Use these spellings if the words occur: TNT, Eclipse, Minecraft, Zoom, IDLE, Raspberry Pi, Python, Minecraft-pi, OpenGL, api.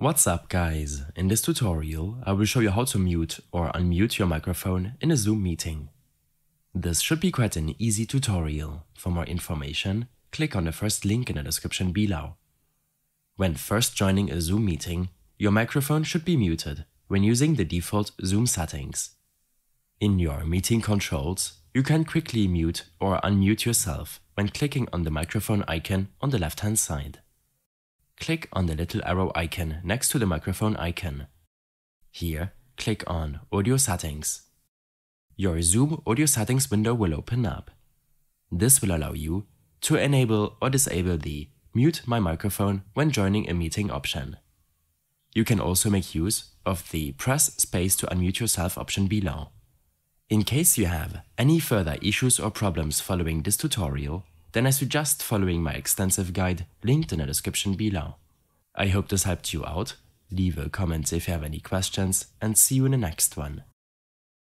What's up guys, in this tutorial I will show you how to mute or unmute your microphone in a Zoom meeting. This should be quite an easy tutorial. For more information, click on the first link in the description below. When first joining a Zoom meeting, your microphone should be muted when using the default Zoom settings. In your meeting controls, you can quickly mute or unmute yourself when clicking on the microphone icon on the left hand side. Click on the little arrow icon next to the microphone icon. Here, click on Audio Settings. Your Zoom Audio Settings window will open up. This will allow you to enable or disable the Mute My Microphone when joining a meeting option. You can also make use of the Press Space to Unmute Yourself option below. In case you have any further issues or problems following this tutorial, then I suggest following my extensive guide linked in the description below. I hope this helped you out. Leave a comment if you have any questions, and see you in the next one.